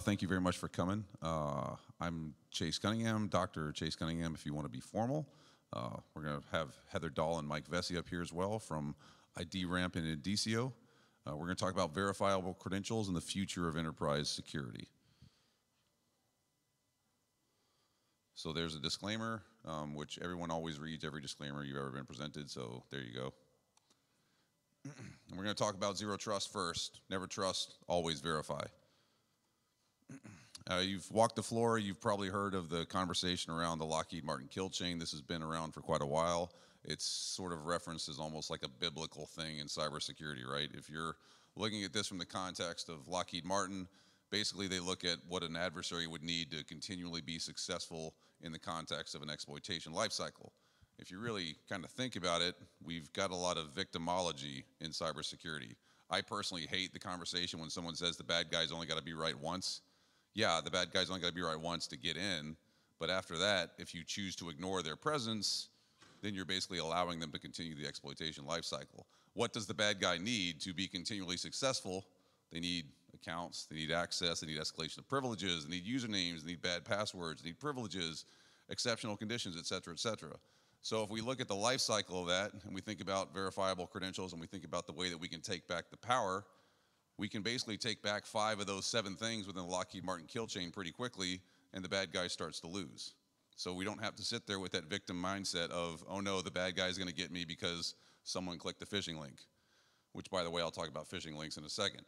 Thank you very much for coming. I'm Chase Cunningham, Dr. Chase Cunningham, if you want to be formal. We're going to have Heather Dahl and Mike Vesey up here as well from ID Ramp and Indicio. We're going to talk about verifiable credentials and the future of enterprise security. So there's a disclaimer, which everyone always reads every disclaimer you've ever been presented, so there you go. And we're going to talk about zero trust first. Never trust, always verify. You've walked the floor, you've probably heard of the conversation around the Lockheed Martin kill chain. This has been around for quite a while. It's sort of referenced as almost like a biblical thing in cybersecurity, right? If you're looking at this from the context of Lockheed Martin, basically they look at what an adversary would need to continually be successful in the context of an exploitation lifecycle. If you really kind of think about it, we've got a lot of victimology in cybersecurity. I personally hate the conversation when someone says the bad guy's only got to be right once. Yeah, the bad guy's only got to be right once to get in, but after that, if you choose to ignore their presence, then you're basically allowing them to continue the exploitation lifecycle. What does the bad guy need to be continually successful? They need accounts, they need access, they need escalation of privileges, they need usernames, they need bad passwords, they need privileges, exceptional conditions, et cetera, et cetera. So if we look at the life cycle of that, and we think about verifiable credentials, and we think about the way that we can take back the power, we can basically take back 5 of those 7 things within the Lockheed Martin kill chain pretty quickly, and the bad guy starts to lose. So we don't have to sit there with that victim mindset of, oh no, the bad guy's gonna get me because someone clicked the phishing link. Which, by the way, I'll talk about phishing links in a second.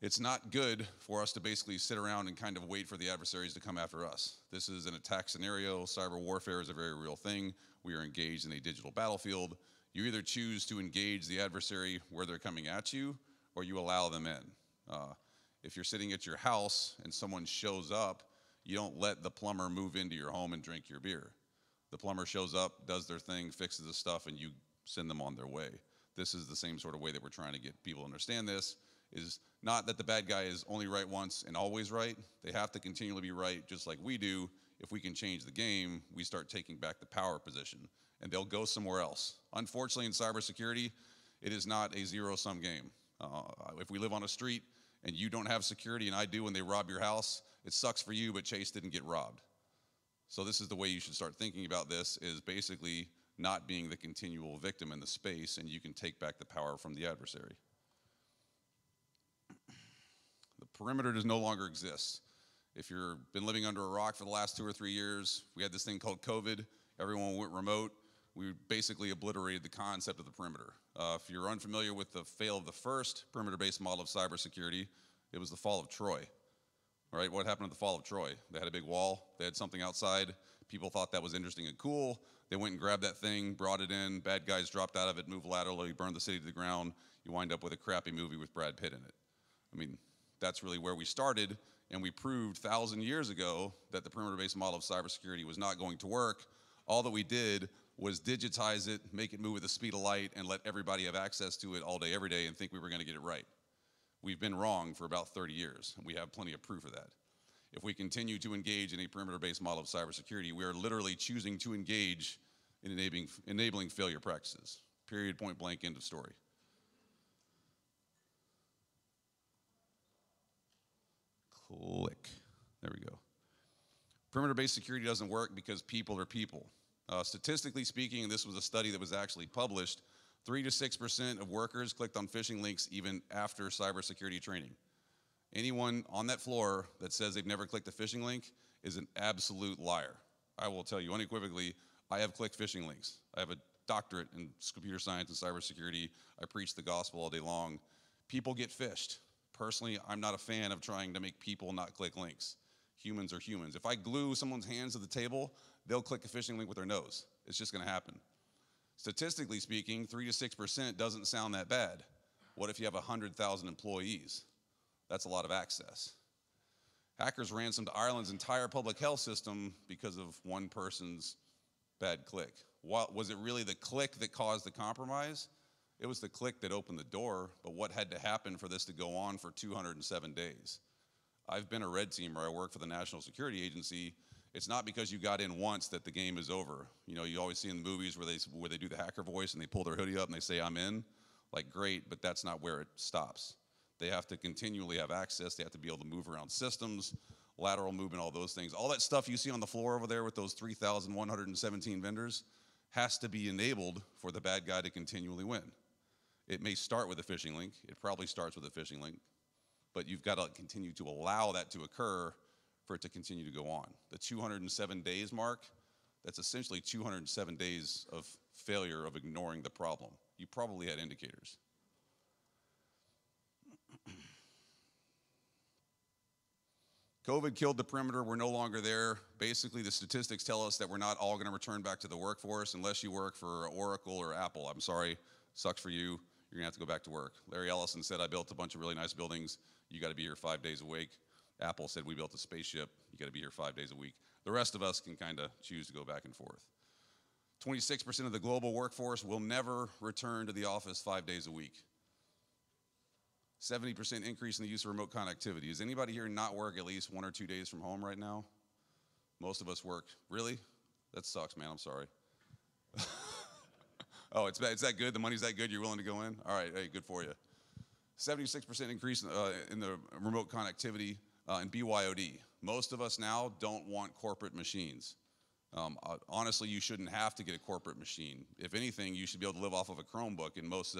It's not good for us to basically sit around and kind of wait for the adversaries to come after us. This is an attack scenario. Cyber warfare is a very real thing. We are engaged in a digital battlefield. You either choose to engage the adversary where they're coming at you, or you allow them in. If you're sitting at your house and someone shows up, you don't let the plumber move into your home and drink your beer. The plumber shows up, does their thing, fixes the stuff, and you send them on their way. This is the same sort of way that we're trying to get people to understand this. Is not that the bad guy is only right once and always right. They have to continually be right, just like we do. If we can change the game, we start taking back the power position, and they'll go somewhere else. Unfortunately, in cybersecurity, it is not a zero-sum game. If we live on a street and you don't have security and I do and they rob your house, it sucks for you, but Chase didn't get robbed. So this is the way you should start thinking about this, is basically not being the continual victim in the space, and you can take back the power from the adversary. The perimeter does no longer exist. If you've been living under a rock for the last 2 or 3 years, we had this thing called COVID. Everyone went remote. We basically obliterated the concept of the perimeter. If you're unfamiliar with the fail of the first perimeter-based model of cybersecurity, it was the fall of Troy. All right, what happened at the fall of Troy? They had a big wall. They had something outside. People thought that was interesting and cool. They went and grabbed that thing, brought it in. Bad guys dropped out of it, moved laterally, burned the city to the ground. You wind up with a crappy movie with Brad Pitt in it. I mean, that's really where we started, and we proved 1,000 years ago that the perimeter-based model of cybersecurity was not going to work. All that we did was digitize it, make it move at the speed of light, and let everybody have access to it all day, every day, and think we were going to get it right. We've been wrong for about 30 years, and we have plenty of proof of that. If we continue to engage in a perimeter-based model of cybersecurity, we are literally choosing to engage in enabling failure practices. Period, point blank, end of story. Click. There we go. Perimeter-based security doesn't work because people are people. Statistically speaking, and this was a study that was actually published, 3 to 6% of workers clicked on phishing links even after cybersecurity training. Anyone on that floor that says they've never clicked a phishing link is an absolute liar. I will tell you unequivocally, I have clicked phishing links. I have a doctorate in computer science and cybersecurity. I preach the gospel all day long. People get phished. Personally, I'm not a fan of trying to make people not click links. Humans are humans. If I glue someone's hands to the table, they'll click a phishing link with their nose. It's just gonna happen. Statistically speaking, 3 to 6% doesn't sound that bad. What if you have 100,000 employees? That's a lot of access. Hackers ransomed Ireland's entire public health system because of one person's bad click. What, was it really the click that caused the compromise? It was the click that opened the door, but what had to happen for this to go on for 207 days? I've been a red teamer. I work for the National Security Agency. It's not because you got in once that the game is over. You know, you always see in the movies where they do the hacker voice and they pull their hoodie up and they say, I'm in. Like, great, but that's not where it stops. They have to continually have access. They have to be able to move around systems, lateral movement, all those things. All that stuff you see on the floor over there with those 3,117 vendors has to be enabled for the bad guy to continually win. It may start with a phishing link. It probably starts with a phishing link. But you've got to continue to allow that to occur for it to continue to go on. The 207 days mark, that's essentially 207 days of failure of ignoring the problem. You probably had indicators. COVID killed the perimeter. We're no longer there. Basically, the statistics tell us that we're not all going to return back to the workforce unless you work for Oracle or Apple. I'm sorry, sucks for you. You're going to have to go back to work. Larry Ellison said, I built a bunch of really nice buildings. You got to be here 5 days a week. Apple said, we built a spaceship. You got to be here 5 days a week. The rest of us can kind of choose to go back and forth. 26% of the global workforce will never return to the office 5 days a week. 70% increase in the use of remote connectivity. Is anybody here not work at least 1 or 2 days from home right now? Most of us work. Really? That sucks, man. I'm sorry. Oh, it's that good? The money's that good? You're willing to go in? All right, hey, good for you. 76% increase in the remote connectivity and BYOD. Most of us now don't want corporate machines. Honestly, you shouldn't have to get a corporate machine. If anything, you should be able to live off of a Chromebook in most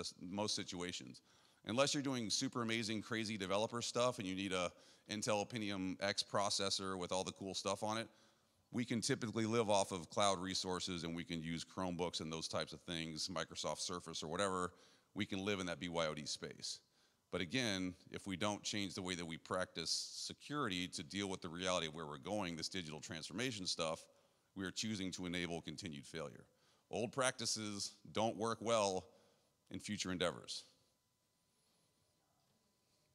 situations. Unless you're doing super amazing, crazy developer stuff and you need a Intel Pentium X processor with all the cool stuff on it, we can typically live off of cloud resources and we can use Chromebooks and those types of things, Microsoft Surface or whatever. We can live in that BYOD space. But again, if we don't change the way that we practice security to deal with the reality of where we're going, this digital transformation stuff, we are choosing to enable continued failure. Old practices don't work well in future endeavors.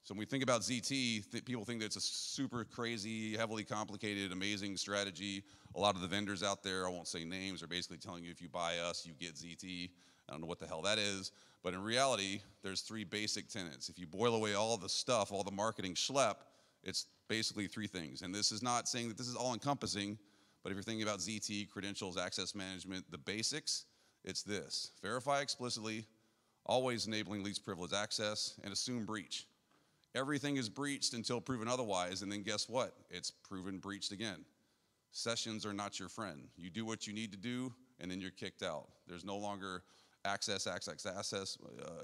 So when we think about ZT, people think that it's a super crazy, heavily complicated, amazing strategy. A lot of the vendors out there, I won't say names, are basically telling you if you buy us, you get ZT. I don't know what the hell that is. But in reality, there's three basic tenets. If you boil away all the stuff, all the marketing schlep, it's basically three things. And this is not saying that this is all-encompassing, but if you're thinking about ZT, credentials, access management, the basics, it's this. Verify explicitly, always enabling least privilege access, and assume breach. Everything is breached until proven otherwise, and then guess what? It's proven breached again. Sessions are not your friend. You do what you need to do, and then you're kicked out. There's no longer access.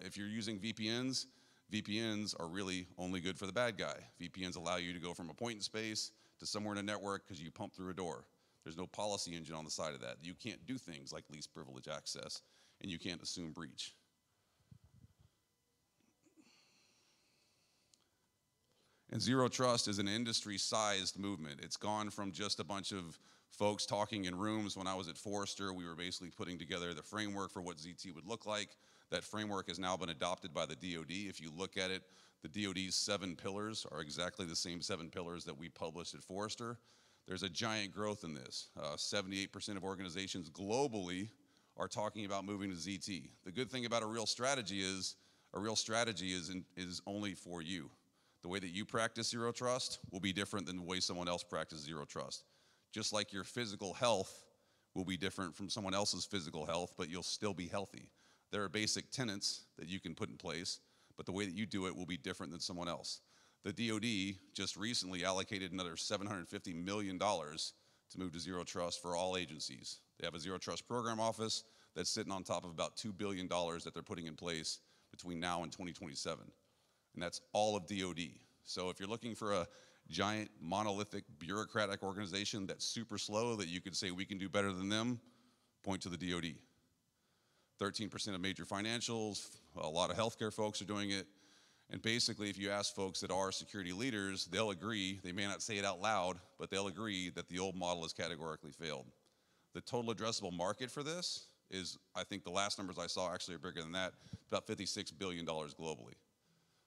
If you're using VPNs, VPNs are really only good for the bad guy. VPNs allow you to go from a point in space to somewhere in a network because you pump through a door. There's no policy engine on the side of that. You can't do things like least privilege access, and you can't assume breach. And zero trust is an industry-sized movement. It's gone from just a bunch of folks talking in rooms. When I was at Forrester, we were basically putting together the framework for what ZT would look like. That framework has now been adopted by the DoD. If you look at it, the DoD's 7 pillars are exactly the same 7 pillars that we published at Forrester. There's a giant growth in this. 78% of organizations globally are talking about moving to ZT. The good thing about a real strategy is only for you. The way that you practice zero trust will be different than the way someone else practices zero trust. Just like your physical health will be different from someone else's physical health, but you'll still be healthy. There are basic tenets that you can put in place, but the way that you do it will be different than someone else. The DoD just recently allocated another $750 million to move to zero trust for all agencies. They have a zero trust program office that's sitting on top of about $2 billion that they're putting in place between now and 2027. And that's all of DoD. So if you're looking for a giant, monolithic, bureaucratic organization that's super slow that you could say we can do better than them, point to the DoD. 13% of major financials, a lot of healthcare folks are doing it. And basically, if you ask folks that are security leaders, they'll agree, they may not say it out loud, but they'll agree that the old model has categorically failed. The total addressable market for this is, I think the last numbers I saw actually are bigger than that, about $56 billion globally.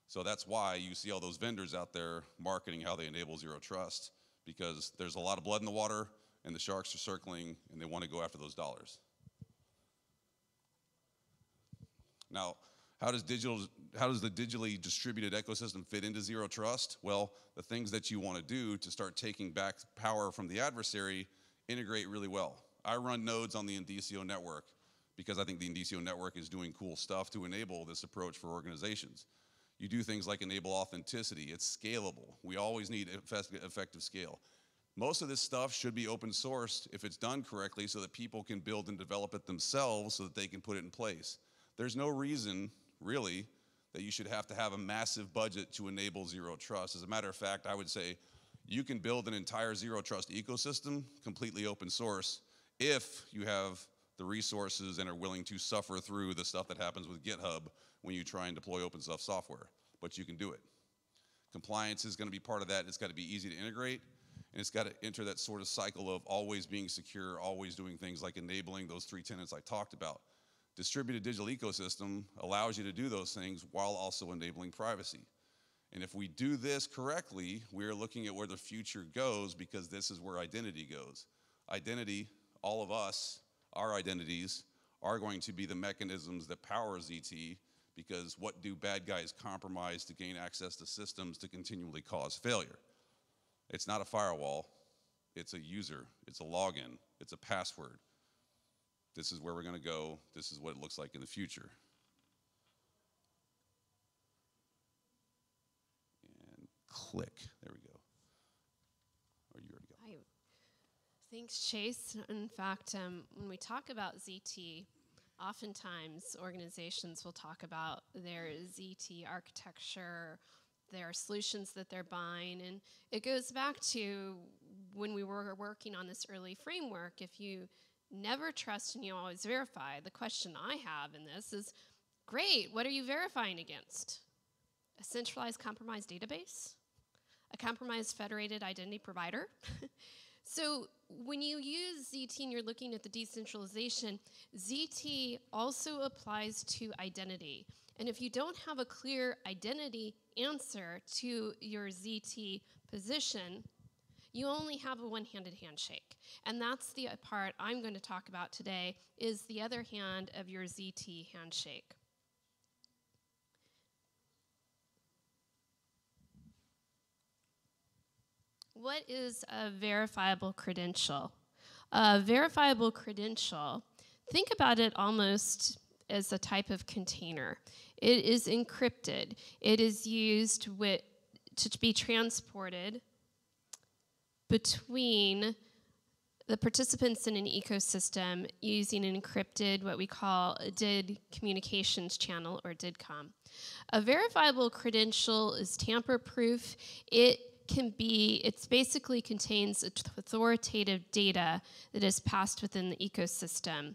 So that's why you see all those vendors out there marketing how they enable zero trust, because there's a lot of blood in the water and the sharks are circling and they want to go after those dollars. Now, how does the digitally distributed ecosystem fit into zero trust? Well, the things that you want to do to start taking back power from the adversary integrate really well. I run nodes on the Indicio network because I think the Indicio network is doing cool stuff to enable this approach for organizations. You do things like enable authenticity. It's scalable. We always need effective scale. Most of this stuff should be open sourced if it's done correctly so that people can build and develop it themselves so that they can put it in place. There's no reason, really, that you should have to have a massive budget to enable zero trust. As a matter of fact, I would say you can build an entire zero trust ecosystem completely open source if you have the resources and are willing to suffer through the stuff that happens with GitHub when you try and deploy open source software, but you can do it. Compliance is gonna be part of that. It's gotta be easy to integrate, and it's gotta enter that sort of cycle of always being secure, always doing things like enabling those three tenets I talked about. Distributed digital ecosystem allows you to do those things while also enabling privacy. And if we do this correctly, we are looking at where the future goes, because this is where identity goes. Identity, all of us, our identities, are going to be the mechanisms that power ZT, because what do bad guys compromise to gain access to systems to continually cause failure? It's not a firewall, it's a user, it's a login, it's a password. This is where we're gonna go, this is what it looks like in the future. And click, there we go. Or you already go. Thanks, Chase. In fact, when we talk about ZT, oftentimes organizations will talk about their ZT architecture, their solutions that they're buying, and it goes back to when we were working on this early framework. If you never trust and you always verify, the question I have in this is, great, what are you verifying against? A centralized compromised database? A compromised federated identity provider? So when you use ZT and you're looking at the decentralization, ZT also applies to identity. And if you don't have a clear identity answer to your ZT position, you only have a one-handed handshake. And that's the part I'm going to talk about today, is the other hand of your ZT handshake. What is a verifiable credential? A verifiable credential, think about it almost as a type of container. It is encrypted. It is used to be transported between the participants in an ecosystem using an encrypted, what we call a DID communications channel, or DIDCOM. A verifiable credential is tamper-proof. It basically contains authoritative data that is passed within the ecosystem.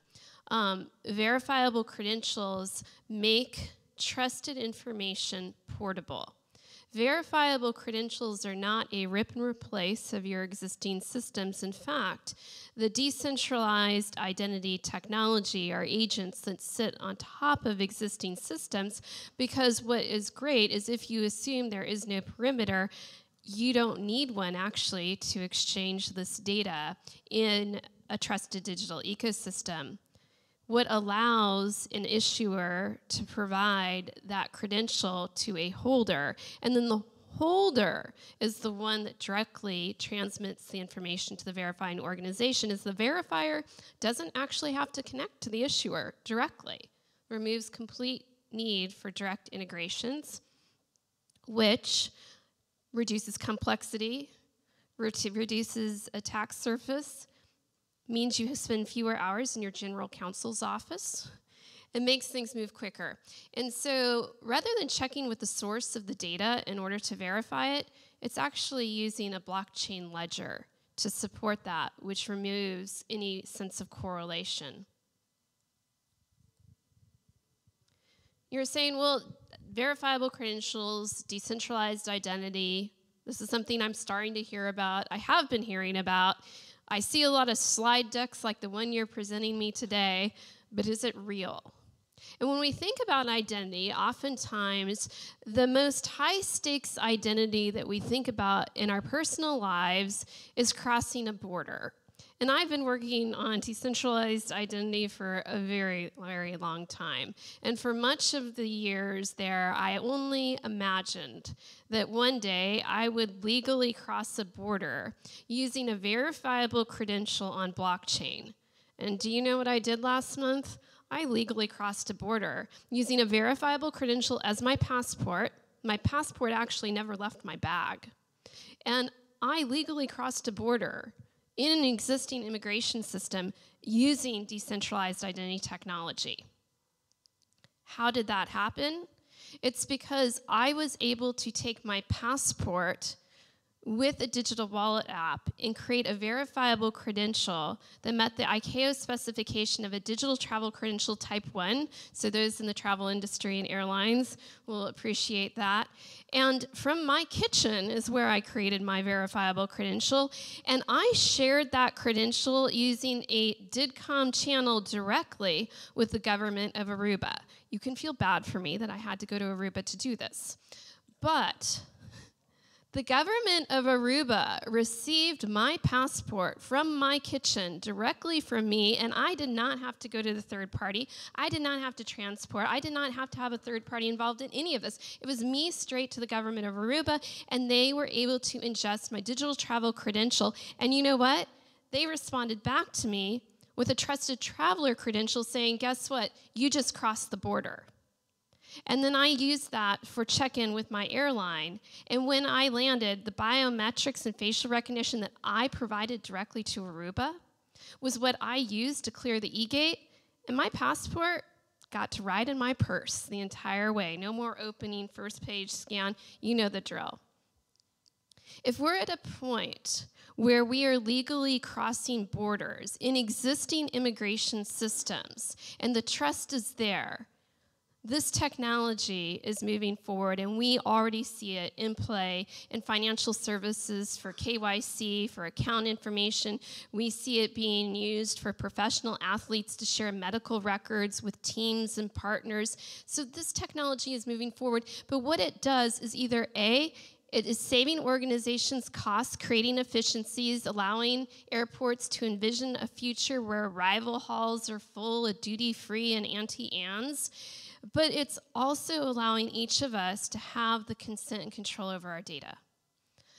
Verifiable credentials make trusted information portable. Verifiable credentials are not a rip and replace of your existing systems. In fact, the decentralized identity technology are agents that sit on top of existing systems, because what is great is if you assume there is no perimeter, you don't need one actually to exchange this data in a trusted digital ecosystem. What allows an issuer to provide that credential to a holder, and then the holder is the one that directly transmits the information to the verifying organization, is the verifier doesn't actually have to connect to the issuer directly. Removes complete need for direct integrations, which reduces complexity, reduces attack surface, means you spend fewer hours in your general counsel's office. It makes things move quicker. And so rather than checking with the source of the data in order to verify it, it's actually using a blockchain ledger to support that, which removes any sense of correlation. You're saying, well, verifiable credentials, decentralized identity, this is something I'm starting to hear about. I have been hearing about. I see a lot of slide decks like the one you're presenting me today, but is it real? And when we think about identity, oftentimes the most high-stakes identity that we think about in our personal lives is crossing a border. And I've been working on decentralized identity for a very, very long time. And for much of the years there, I only imagined that one day I would legally cross a border using a verifiable credential on blockchain. And do you know what I did last month? I legally crossed a border using a verifiable credential as my passport, My passport actually never left my bag. And I legally crossed a border in an existing immigration system using decentralized identity technology. How did that happen? It's because I was able to take my passport with a digital wallet app and create a verifiable credential that met the ICAO specification of a digital travel credential type 1. So those in the travel industry and airlines will appreciate that. And from my kitchen is where I created my verifiable credential. And I shared that credential using a DIDCOM channel directly with the government of Aruba. You can feel bad for me that I had to go to Aruba to do this. But the government of Aruba received my passport from my kitchen directly from me, and I did not have to go to the third party. I did not have to transport. I did not have to have a third party involved in any of this. It was me straight to the government of Aruba, and they were able to ingest my digital travel credential. And you know what? They responded back to me with a trusted traveler credential saying, guess what? You just crossed the border. And then I used that for check-in with my airline. And when I landed, the biometrics and facial recognition that I provided directly to Aruba was what I used to clear the E-gate. And my passport got to ride in my purse the entire way. No more opening, first page scan. You know the drill. If we're at a point where we are legally crossing borders in existing immigration systems and the trust is there, this technology is moving forward, and we already see it in play in financial services for KYC, for account information. We see it being used for professional athletes to share medical records with teams and partners. So this technology is moving forward, but what it does is either A, it is saving organizations costs, creating efficiencies, allowing airports to envision a future where arrival halls are full of duty-free and Auntie Anne's. But it's also allowing each of us to have the consent and control over our data.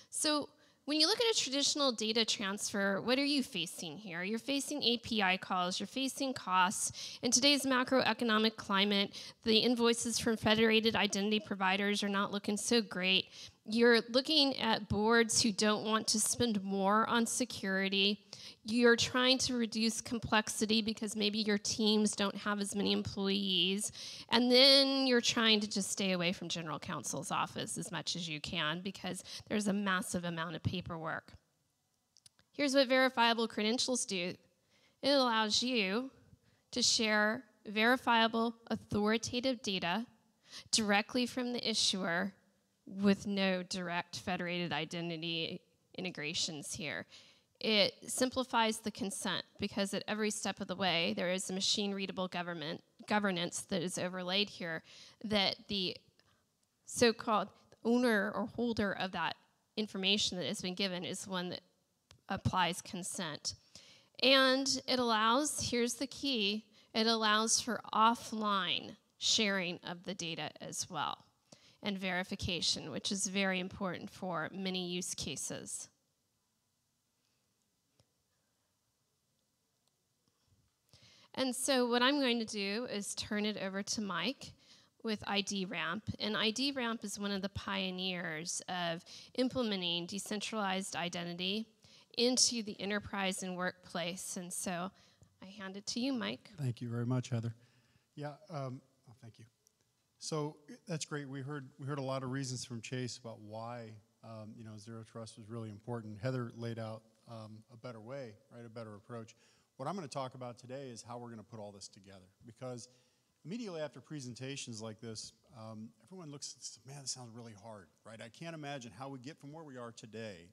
So when you look at a traditional data transfer, what are you facing here? You're facing API calls, you're facing costs. In today's macroeconomic climate, the invoices from federated identity providers are not looking so great. You're looking at boards who don't want to spend more on security. You're trying to reduce complexity because maybe your teams don't have as many employees. And then you're trying to just stay away from general counsel's office as much as you can because there's a massive amount of paperwork. Here's what verifiable credentials do. It allows you to share verifiable, authoritative data directly from the issuer with no direct federated identity integrations here. It simplifies the consent because at every step of the way, there is a machine-readable governance that is overlaid here that the so-called owner or holder of that information that has been given is one that applies consent. And it allows, here's the key, it allows for offline sharing of the data as well and verification, which is very important for many use cases. And so what I'm going to do is turn it over to Mike with IDRAMP. And IDRAMP is one of the pioneers of implementing decentralized identity into the enterprise and workplace. And so I hand it to you, Mike. Thank you very much, Heather. Yeah, oh, thank you. So that's great. We heard a lot of reasons from Chase about why you know, zero trust was really important. Heather laid out a better way, right? A better approach. What I'm going to talk about today is how we're going to put all this together, because immediately after presentations like this, everyone looks and says, man, this sounds really hard, right? I can't imagine how we get from where we are today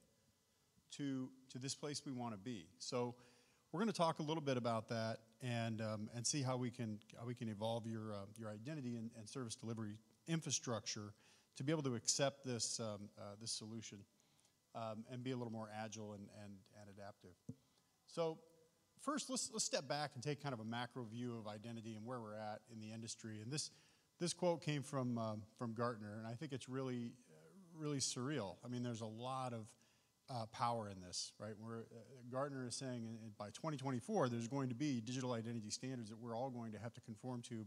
to this place we want to be. So we're going to talk a little bit about that and see how we can evolve your identity and service delivery infrastructure to be able to accept this, this solution and be a little more agile and adaptive. So first, let's step back and take kind of a macro view of identity and where we're at in the industry. And this quote came from Gartner, and I think it's really, really surreal. I mean, there's a lot of power in this, right? Gartner is saying by 2024, there's going to be digital identity standards that we're all going to have to conform to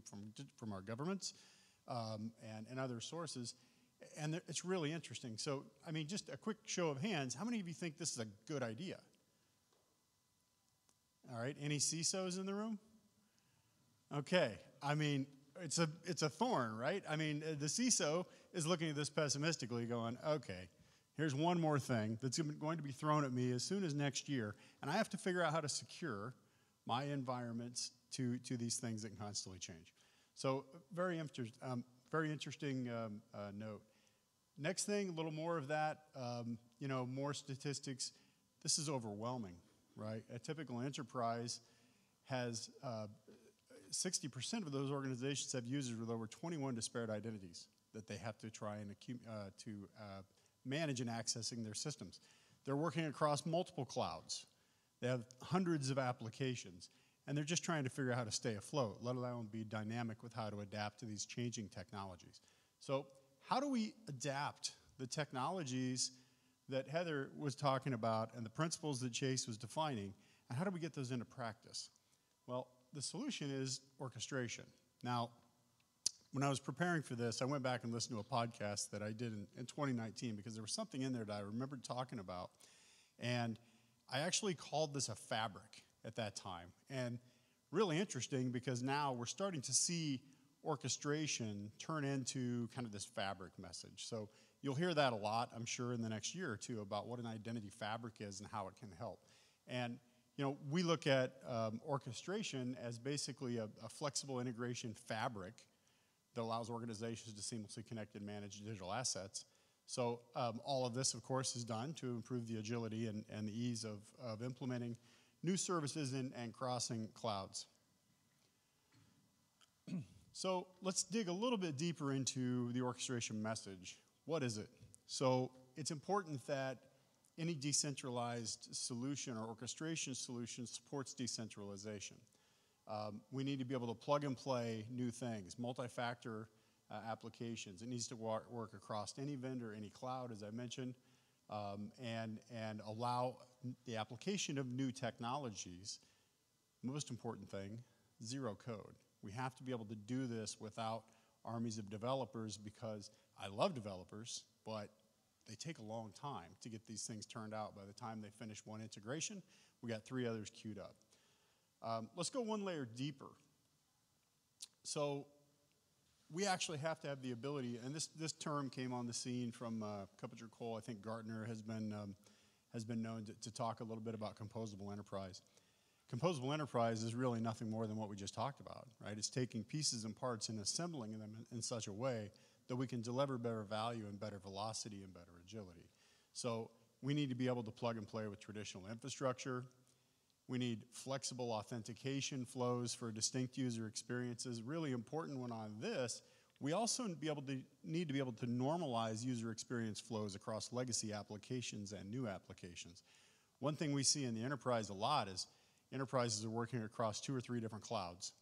from our governments and other sources. And it's really interesting. So, I mean, just a quick show of hands, how many of you think this is a good idea? All right, any CISOs in the room? Okay, I mean, it's a thorn, right? I mean, the CISO is looking at this pessimistically going, okay, here's one more thing that's going to be thrown at me as soon as next year, and I have to figure out how to secure my environments to these things that constantly change. So, very interesting note. Next thing, a little more of that, you know, more statistics. This is overwhelming, right? A typical enterprise has 60% of those organizations have users with over 21 disparate identities that they have to try and manage in accessing their systems. They're working across multiple clouds. They have hundreds of applications. And they're just trying to figure out how to stay afloat, let alone be dynamic with how to adapt to these changing technologies. So how do we adapt the technologies that Heather was talking about and the principles that Chase was defining, and how do we get those into practice? Well, the solution is orchestration. Now, when I was preparing for this, I went back and listened to a podcast that I did in 2019 because there was something in there that I remembered talking about. And I actually called this a fabric at that time. And really interesting because now we're starting to see orchestration turn into kind of this fabric message. So you'll hear that a lot, I'm sure, in the next year or two about what an identity fabric is and how it can help. And you know, we look at orchestration as basically a flexible integration fabric that allows organizations to seamlessly connect and manage digital assets. So all of this, of course, is done to improve the agility and the ease of implementing new services and crossing clouds. So let's dig a little bit deeper into the orchestration message. What is it? So it's important that any decentralized solution or orchestration solution supports decentralization. We need to be able to plug and play new things, multi-factor applications. It needs to work across any vendor, any cloud, as I mentioned. And allow the application of new technologies. Most important thing, zero code. We have to be able to do this without armies of developers because I love developers, but they take a long time to get these things turned out. By the time they finish one integration, we got 3 others queued up. Let's go one layer deeper. So we actually have to have the ability, and this term came on the scene from Kuppinger Cole. I think Gartner has been known to talk a little bit about composable enterprise. Composable enterprise is really nothing more than what we just talked about, right? It's taking pieces and parts and assembling them in such a way that we can deliver better value and better velocity and better agility. So we need to be able to plug and play with traditional infrastructure. We need flexible authentication flows for distinct user experiences. Really important one on this. We also need to be able to normalize user experience flows across legacy applications and new applications. One thing we see in the enterprise a lot is enterprises are working across 2 or 3 different clouds.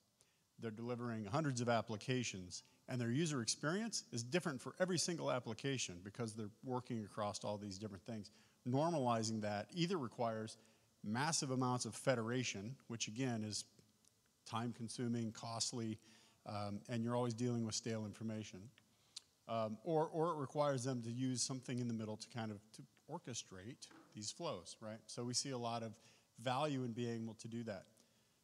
They're delivering hundreds of applications, and their user experience is different for every single application because they're working across all these different things. Normalizing that either requires massive amounts of federation, which again is time-consuming, costly, and you're always dealing with stale information. Or it requires them to use something in the middle to orchestrate these flows, right? So we see a lot of value in being able to do that.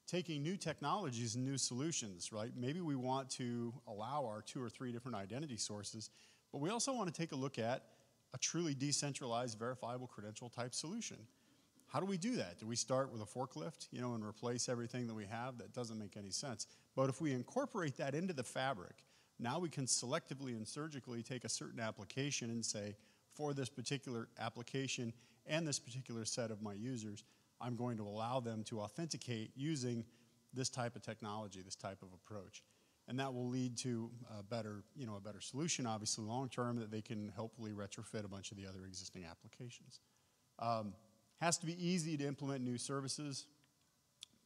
Taking new technologies and new solutions, right? Maybe we want to allow our 2 or 3 different identity sources, but we also want to take a look at a truly decentralized, verifiable credential type solution. How do we do that? Do we start with a forklift, you know, and replace everything that we have? That doesn't make any sense. But if we incorporate that into the fabric, now we can selectively and surgically take a certain application and say, for this particular application and this particular set of my users, I'm going to allow them to authenticate using this type of technology, this type of approach. And that will lead to a better solution, obviously, long-term, that they can hopefully retrofit a bunch of the other existing applications. Has to be easy to implement new services.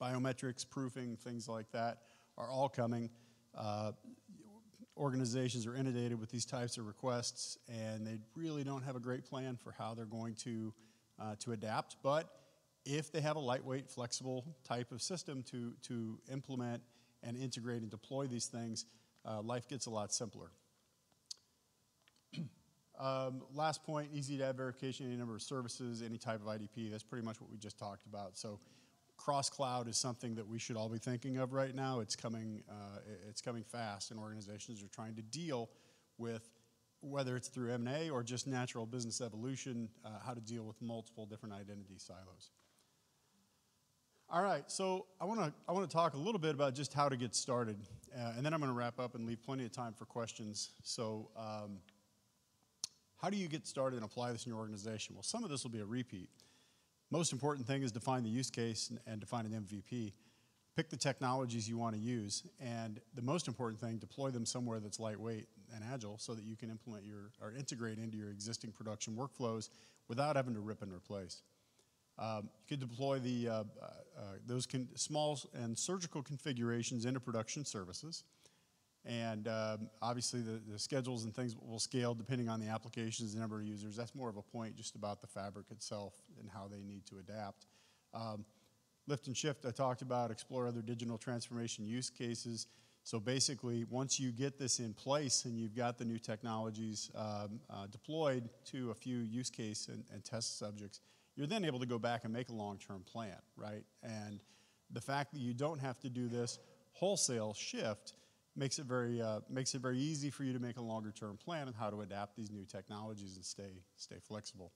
Biometrics, proofing, things like that are all coming. Organizations are inundated with these types of requests, and they really don't have a great plan for how they're going to adapt. But if they have a lightweight, flexible type of system to implement and integrate and deploy these things, life gets a lot simpler. Last point, easy to add verification, any number of services, any type of IDP. That's pretty much what we just talked about. So cross-cloud is something that we should all be thinking of right now. It's coming fast, and organizations are trying to deal with, whether it's through M&A or just natural business evolution, how to deal with multiple different identity silos. All right, so I want to talk a little bit about just how to get started, and then I'm going to wrap up and leave plenty of time for questions. So how do you get started and apply this in your organization? Well, some of this will be a repeat. Most important thing is define the use case and define an MVP. Pick the technologies you want to use, and the most important thing, deploy them somewhere that's lightweight and agile so that you can implement your, or integrate into your existing production workflows without having to rip and replace. You could deploy the, those small and surgical configurations into production services. And obviously the schedules and things will scale depending on the applications, the number of users. That's more of a point just about the fabric itself and how they need to adapt. Lift and shift I talked about, explore other digital transformation use cases. So basically, once you get this in place and you've got the new technologies deployed to a few use case and test subjects, you're then able to go back and make a long-term plan, right? And the fact that you don't have to do this wholesale shift makes it very easy for you to make a longer-term plan on how to adapt these new technologies and stay flexible.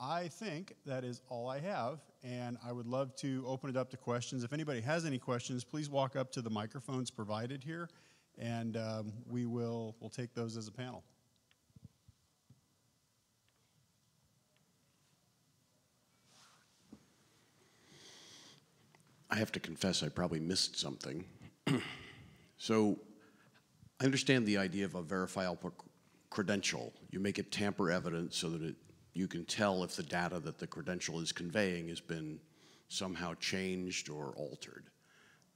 I think that is all I have, and I would love to open it up to questions. If anybody has any questions, please walk up to the microphones provided here, and we'll take those as a panel. I have to confess I probably missed something. So I understand the idea of a verifiable credential. You make it tamper evident so that you can tell if the data that the credential is conveying has been somehow changed or altered.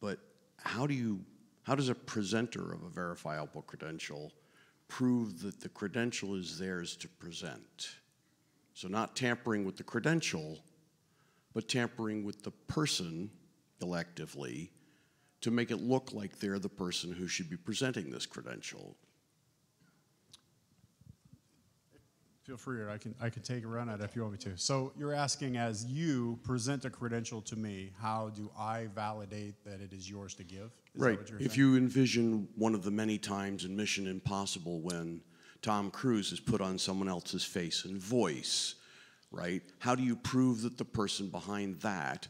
But how does a presenter of a verifiable credential prove that the credential is theirs to present? So not tampering with the credential, but tampering with the person electively to make it look like they're the person who should be presenting this credential. Feel free, or I can take a run at it if you want me to. So you're asking, as you present a credential to me, how do I validate that it is yours to give? Is right. If saying? You envision one of the many times in Mission Impossible when Tom Cruise has put on someone else's face and voice, right? How do you prove that the person behind that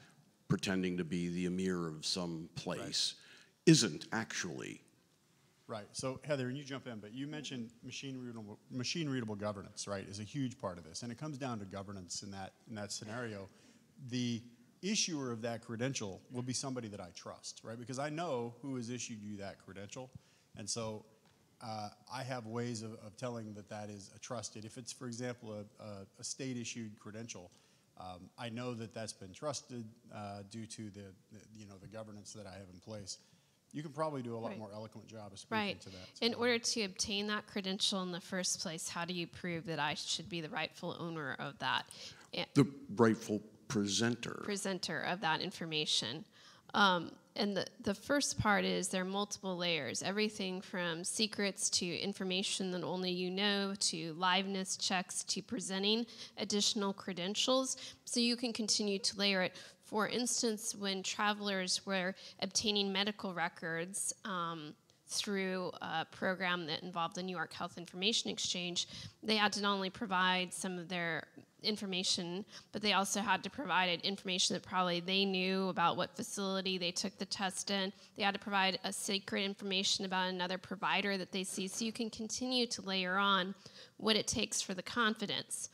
pretending to be the emir of some place right. isn't actually. Right, so Heather, and you jump in, but you mentioned machine readable governance, right, is a huge part of this, and it comes down to governance in that scenario. The issuer of that credential will be somebody that I trust, right, because I know who has issued you that credential, and so I have ways of telling that that is a trusted, if it's, for example, a state-issued credential, I know that that's been trusted due to the governance that I have in place. You can probably do a lot right. more eloquent job of speaking right. to that. So in order to obtain that credential in the first place, how do you prove that I should be the rightful owner of that? The rightful presenter. Presenter of that information. And the first part is there are multiple layers, everything from secrets to information that only you know, to liveness checks, to presenting additional credentials. So you can continue to layer it. For instance, when travelers were obtaining medical records through a program that involved the New York Health Information Exchange, they had to not only provide some of their information, but they also had to provide information that probably they knew about what facility they took the test in. They had to provide a secret information about another provider that they see. So you can continue to layer on what it takes for the confidence.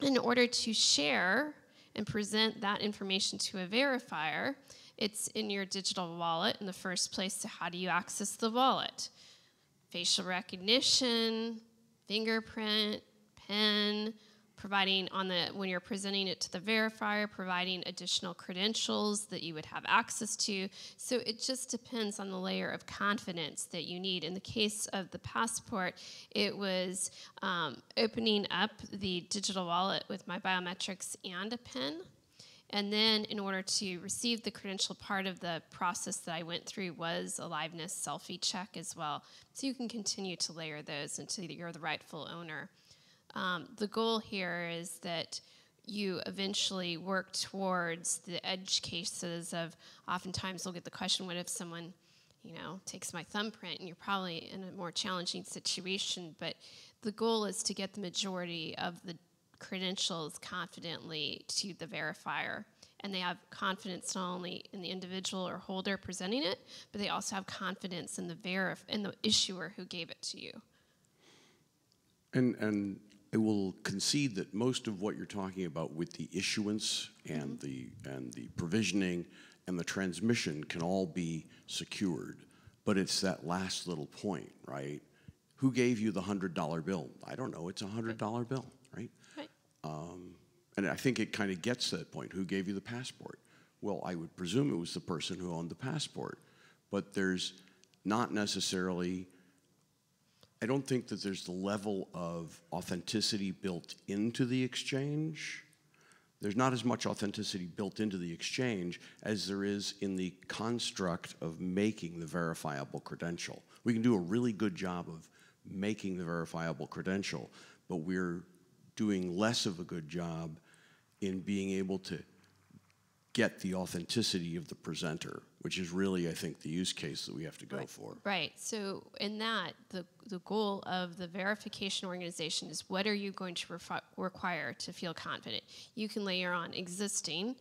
In order to share and present that information to a verifier, it's in your digital wallet in the first place. So how do you access the wallet? Facial recognition, fingerprint, PIN, providing on the, when you're presenting it to the verifier, providing additional credentials that you would have access to. So it just depends on the layer of confidence that you need. In the case of the passport, it was opening up the digital wallet with my biometrics and a PIN. And then in order to receive the credential, part of the process that I went through was a liveness selfie check as well. So you can continue to layer those until you're the rightful owner. The goal here is that you eventually work towards the edge cases of, oftentimes we'll get the question, what if someone, you know, takes my thumbprint? And you're probably in a more challenging situation, but the goal is to get the majority of the credentials confidently to the verifier, and they have confidence not only in the individual or holder presenting it, but they also have confidence in the issuer who gave it to you. And I will concede that most of what you're talking about with the issuance and the provisioning and the transmission can all be secured, but it's that last little point, right? Who gave you the $100 bill? I don't know. It's a $100 bill, right? Right. And I think it kind of gets to that point. Who gave you the passport? Well, I would presume it was the person who owned the passport, but there's not necessarily, I don't think that there's the level of authenticity built into the exchange. There's not as much authenticity built into the exchange as there is in the construct of making the verifiable credential. We can do a really good job of making the verifiable credential, but we're doing less of a good job in being able to get the authenticity of the presenter, which is really, I think, the use case that we have to go for. Right, so in that, the goal of the verification organization is what are you going to require to feel confident? You can layer on existing,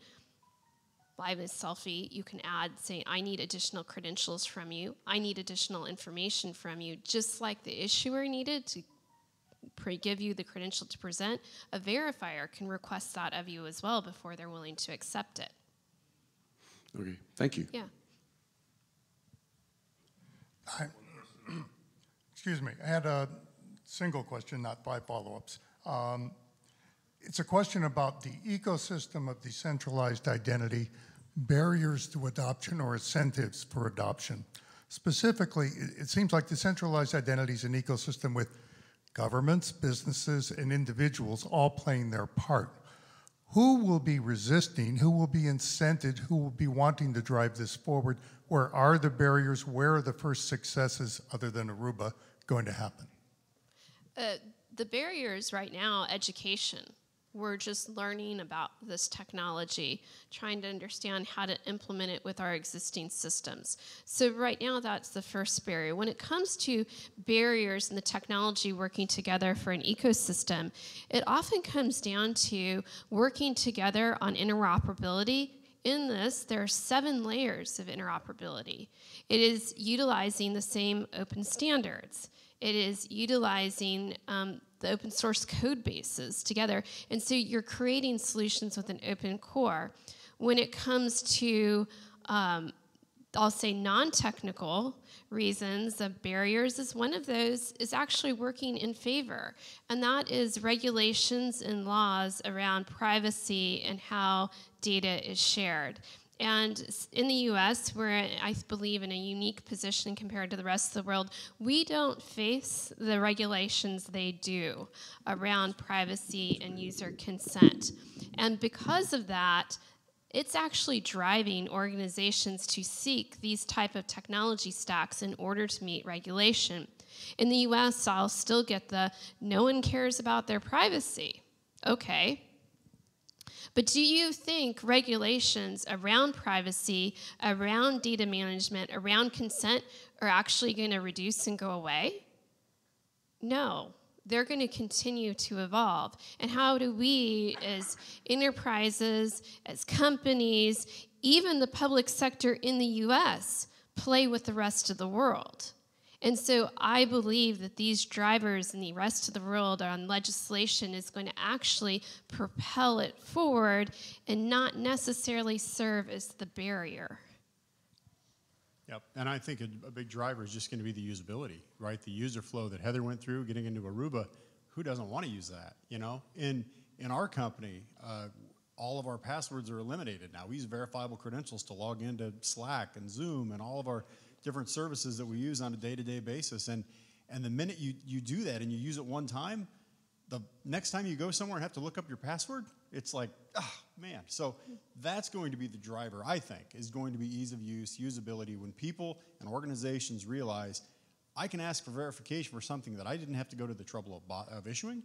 liveness selfie, you can add, say, I need additional credentials from you, I need additional information from you, just like the issuer needed to give you the credential to present, a verifier can request that of you as well before they're willing to accept it. Okay, thank you. Yeah. Excuse me, I had a single question, not five follow-ups. It's a question about the ecosystem of decentralized identity, barriers to adoption or incentives for adoption. Specifically, it seems like decentralized identity is an ecosystem with governments, businesses, and individuals all playing their part. Who will be resisting? Who will be incented? Who will be wanting to drive this forward? Where are the barriers? Where are the first successes, other than Aruba, going to happen? The barriers right now, education. We're just learning about this technology, trying to understand how to implement it with our existing systems. So right now, that's the first barrier. When it comes to barriers and the technology working together for an ecosystem, it often comes down to working together on interoperability. In this, there are 7 layers of interoperability. It is utilizing the same open standards. It is utilizing the open source code bases together. And so you're creating solutions with an open core. When it comes to, I'll say, non-technical reasons of barriers, is one of those is actually working in favor. And that is regulations and laws around privacy and how data is shared. And in the US, we're, I believe, in a unique position compared to the rest of the world. We don't face the regulations they do around privacy and user consent. And because of that, it's actually driving organizations to seek these type of technology stacks in order to meet regulation. In the US, I'll still get the, no one cares about their privacy. Okay. But do you think regulations around privacy, around data management, around consent are actually going to reduce and go away? No. They're going to continue to evolve. And how do we, as enterprises, as companies, even the public sector in the US, play with the rest of the world? And so I believe that these drivers in the rest of the world on legislation is going to actually propel it forward and not necessarily serve as the barrier. Yep, and I think a big driver is just going to be the usability, right? The user flow that Heather went through, getting into Aruba, who doesn't want to use that, you know? In our company, all of our passwords are eliminated now. We use verifiable credentials to log into Slack and Zoom and all of our different services that we use on a day-to-day basis. And the minute you do that and you use it one time, the next time you go somewhere and have to look up your password, it's like, ah, man. So that's going to be the driver, I think, is going to be ease of use, usability. When people and organizations realize, I can ask for verification for something that I didn't have to go to the trouble of issuing,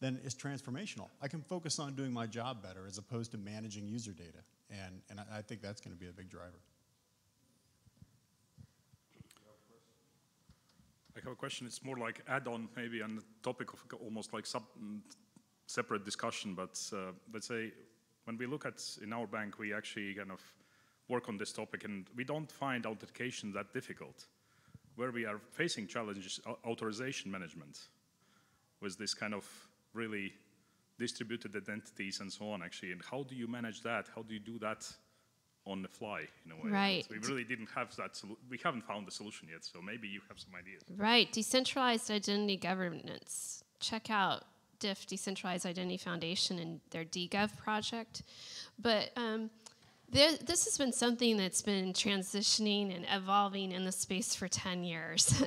then it's transformational. I can focus on doing my job better as opposed to managing user data. And I think that's going to be a big driver. I have a question. It's more like add-on maybe on the topic of almost like separate discussion, but let's say when we look at in our bank, we actually kind of work on this topic and we don't find authentication that difficult. Where we are facing challenges, authorization management with this kind of really distributed identities and so on actually. And how do you manage that? How do you do that on the fly, in a way? Right. But we really didn't have that, we haven't found the solution yet, so maybe you have some ideas. Right, decentralized identity governance. Check out DIF, Decentralized Identity Foundation, and their DGOV project. But this has been something that's been transitioning and evolving in the space for 10 years.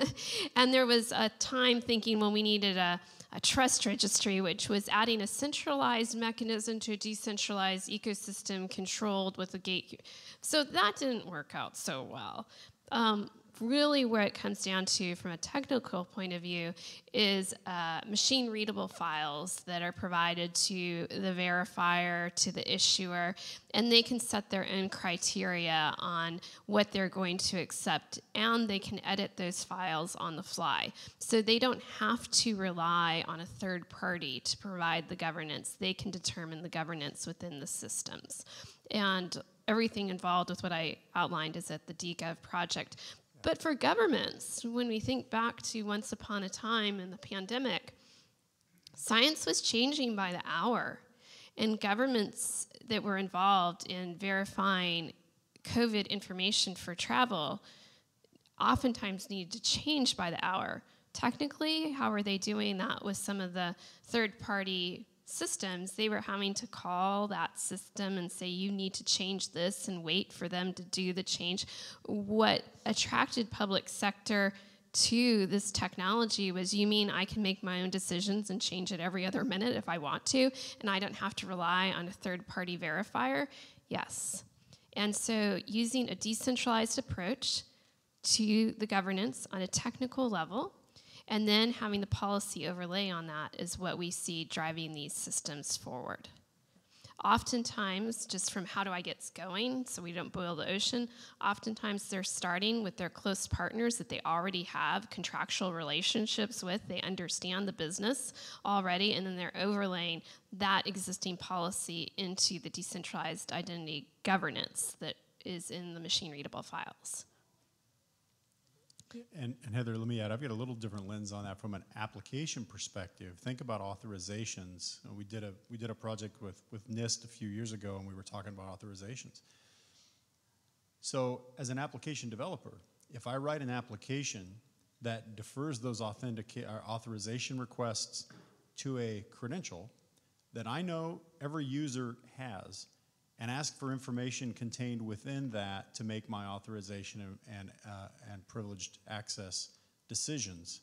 And there was a time thinking when we needed a trust registry, which was adding a centralized mechanism to a decentralized ecosystem controlled with a gatekeeper. So that didn't work out so well. Really where it comes down to from a technical point of view is machine-readable files that are provided to the verifier, to the issuer, and they can set their own criteria on what they're going to accept, and they can edit those files on the fly. So they don't have to rely on a third party to provide the governance. They can determine the governance within the systems. And everything involved with what I outlined is at the DGOV project. But for governments, when we think back to once upon a time in the pandemic, science was changing by the hour. And governments that were involved in verifying COVID information for travel oftentimes needed to change by the hour. Technically, how are they doing that with some of the third-party systems? They were having to call that system and say, you need to change this, and wait for them to do the change. What attracted public sector to this technology was, you mean I can make my own decisions and change it every other minute if I want to, and I don't have to rely on a third-party verifier? Yes. And so using a decentralized approach to the governance on a technical level, and then having the policy overlay on that, is what we see driving these systems forward. Oftentimes, just from how do I get going so we don't boil the ocean, oftentimes they're starting with their close partners that they already have contractual relationships with. They understand the business already, and then they're overlaying that existing policy into the decentralized identity governance that is in the machine-readable files. And Heather, let me add, I've got a little different lens on that from an application perspective. Think about authorizations. We did a project with NIST a few years ago, and we were talking about authorizations. So as an application developer, if I write an application that defers those authorization requests to a credential that I know every user has, and ask for information contained within that to make my authorization and privileged access decisions,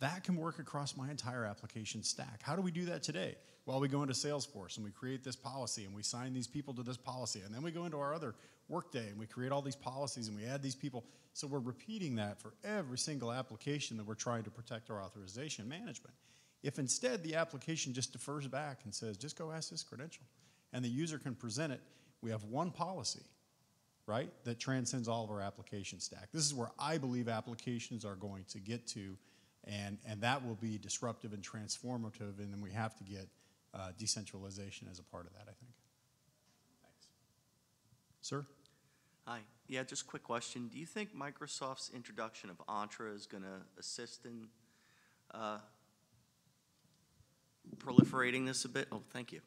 that can work across my entire application stack. How do we do that today? Well, we go into Salesforce and we create this policy and we sign these people to this policy, and then we go into our other Workday and we create all these policies and we add these people. So we're repeating that for every single application that we're trying to protect our authorization management. If instead the application just defers back and says, just go ask this credential, and the user can present it, we have one policy, right, that transcends all of our application stack. This is where I believe applications are going to get to, and that will be disruptive and transformative, and then we have to get decentralization as a part of that, I think. Thanks. Sir? Hi. Yeah, just a quick question. Do you think Microsoft's introduction of Entra is going to assist in proliferating this a bit? Oh, thank you.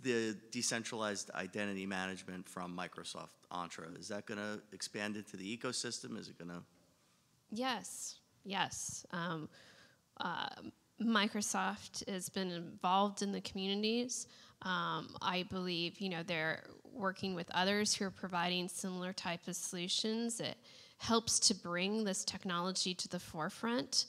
The decentralized identity management from Microsoft Entra, is that going to expand into the ecosystem? Is it going to? Yes, yes. Microsoft has been involved in the communities. I believe, you know, they're working with others who are providing similar type of solutions. It helps to bring this technology to the forefront.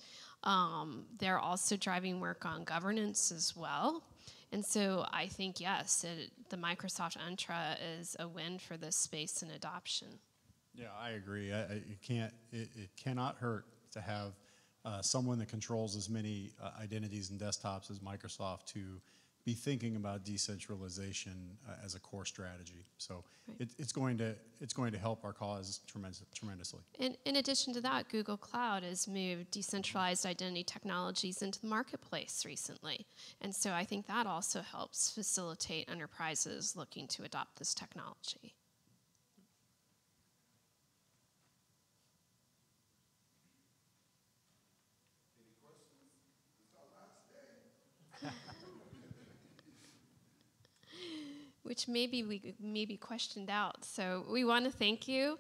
They're also driving work on governance as well. And so I think, yes, the Microsoft Entra is a win for this space and adoption. Yeah, I agree. It cannot hurt to have someone that controls as many identities and desktops as Microsoft to be thinking about decentralization as a core strategy. So right. it's going to help our cause tremendously. And in addition to that, Google Cloud has moved decentralized identity technologies into the marketplace recently. And so I think that also helps facilitate enterprises looking to adopt this technology. Which maybe questioned out. So we want to thank you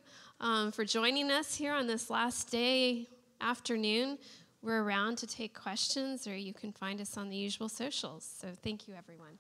for joining us here on this last day afternoon. We're around to take questions, or you can find us on the usual socials. So thank you, everyone.